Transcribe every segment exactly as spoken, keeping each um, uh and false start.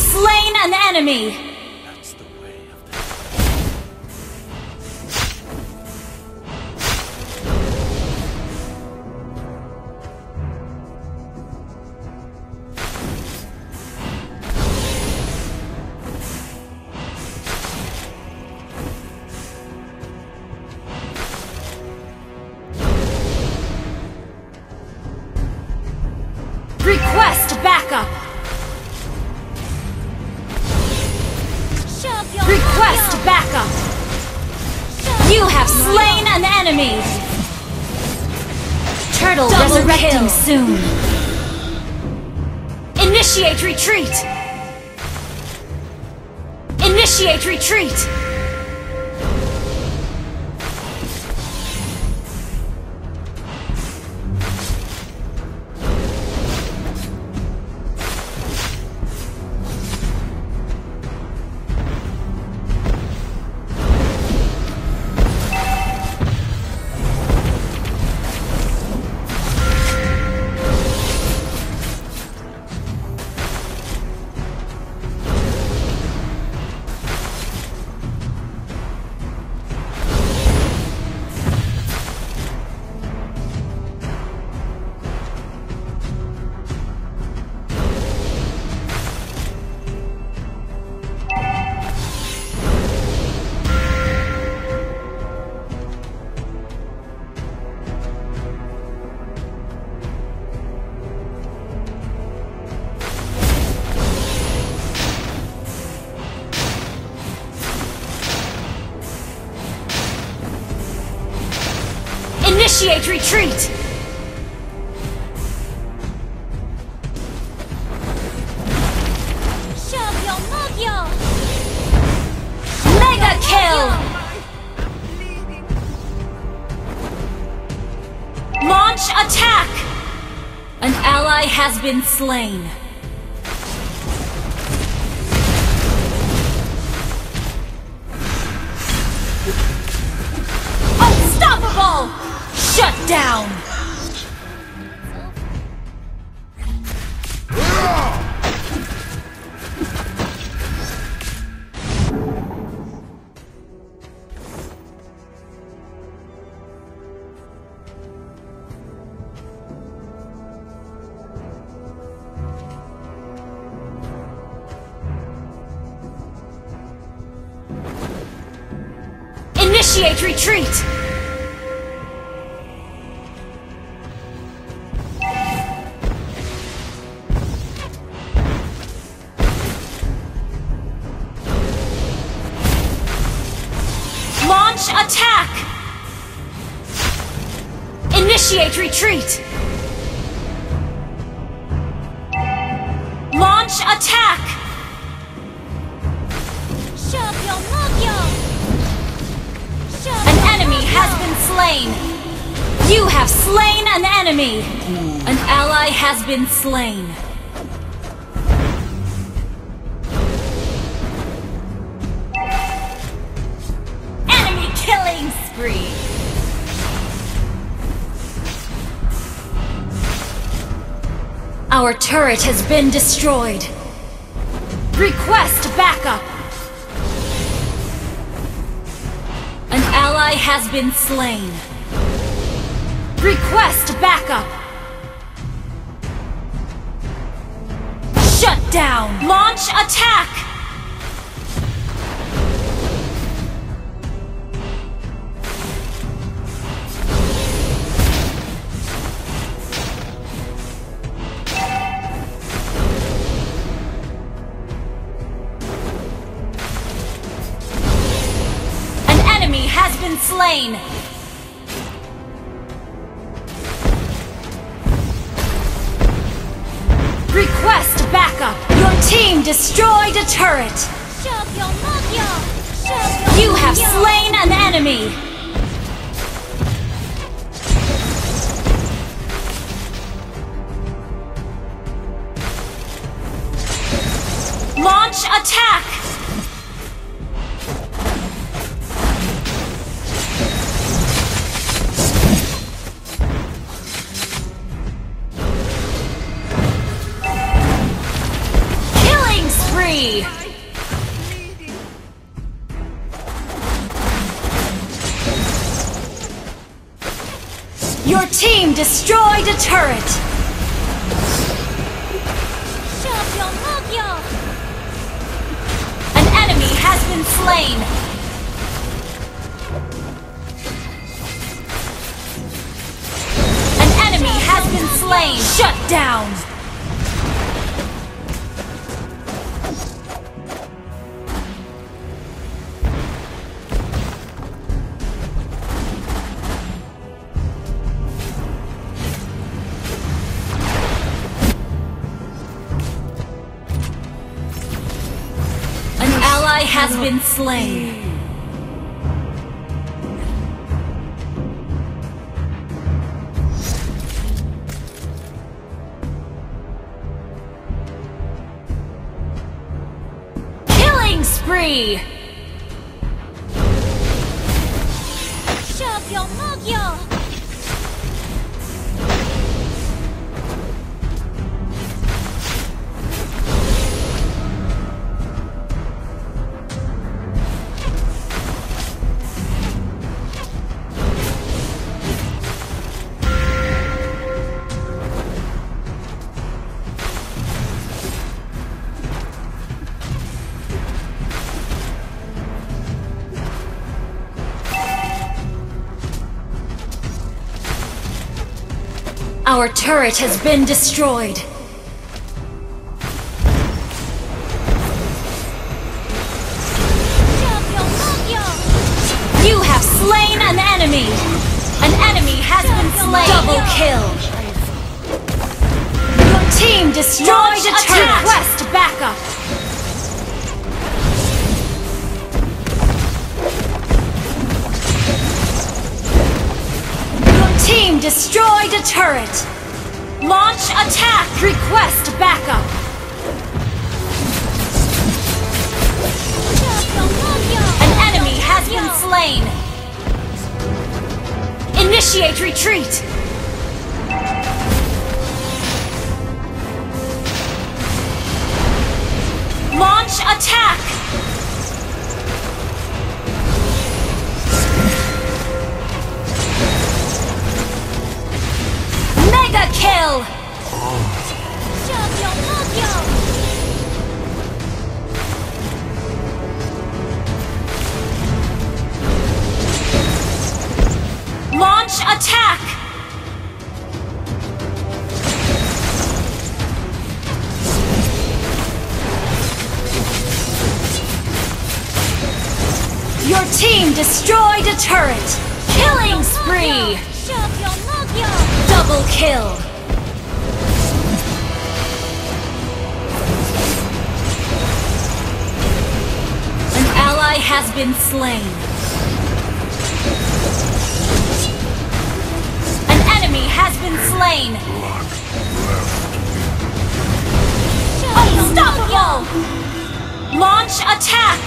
slain an enemy! That's the way of the... Request backup! Request backup! You have slain an enemy! Turtle resurrecting soon! Initiate retreat! Initiate retreat! Initiate retreat! Shogyo, Mogyo! Mega kill! Launch attack! An ally has been slain. Unstoppable! Shut down! Initiate retreat! Attack! Initiate retreat! Launch attack! Shogyo, Mogyo! An enemy has been slain! You have slain an enemy! An ally has been slain! Spree. Our turret has been destroyed. Request backup. An ally has been slain. Request backup. Shut down. Launch attack. Been slain. Request backup. Your team destroyed a turret. You have slain an enemy. Launch attack. Shut me! Your team destroyed a turret! Shogyo, Mogyo! An enemy has been slain! An enemy has been slain! Shut down! Has been slain. Killing spree. Shogyo, Mogyo. Our turret has been destroyed. You have slain an enemy. An enemy has been slain. Double kill. Your team destroyed a turret. Request backup. Team destroyed a turret! Launch attack! Request backup! An enemy has been slain! Initiate retreat! Launch attack! Kill! Shogyo, Mogyo! Launch attack! Your team destroyed a turret! Killing spree! Shogyo, Mogyo! Double kill! Has been slain. An enemy has been slain. Unstoppable! Launch attack!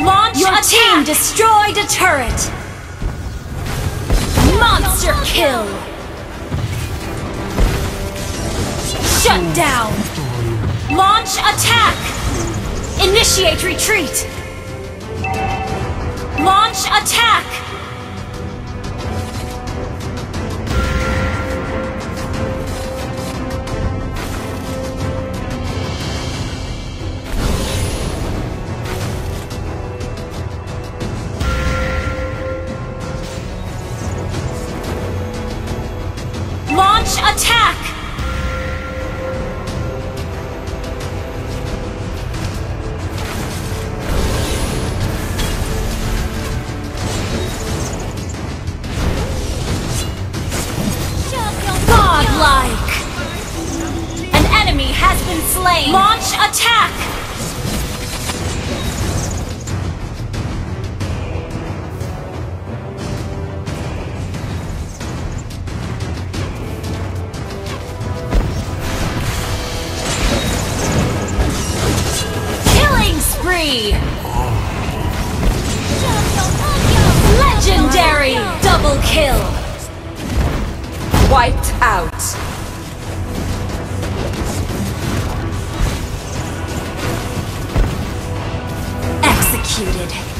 Launch Your attack! Your team destroyed a turret. Monster kill! Shut down! Launch attack! Initiate retreat! Launch attack! Launch attack! Launch attack! Killing spree! Legendary double kill! Wiped. out. Executed.